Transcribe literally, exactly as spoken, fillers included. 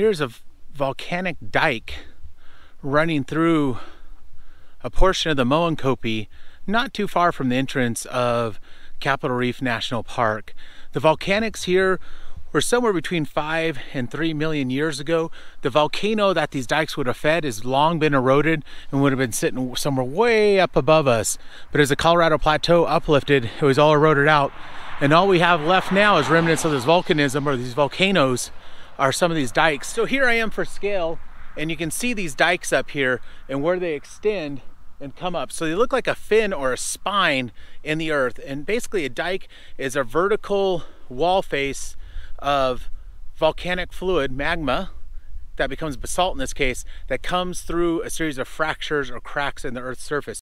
Here's a volcanic dike running through a portion of the Moenkopi, not too far from the entrance of Capitol Reef National Park. The volcanics here were somewhere between five and three million years ago. The volcano that these dikes would have fed has long been eroded and would have been sitting somewhere way up above us. But as the Colorado Plateau uplifted, it was all eroded out. And all we have left now is remnants of this volcanism, or these volcanoes, are some of these dikes. So here I am for scale, and you can see these dikes up here and where they extend and come up. So they look like a fin or a spine in the earth. And basically a dike is a vertical wall face of volcanic fluid, magma, that becomes basalt in this case, that comes through a series of fractures or cracks in the earth's surface.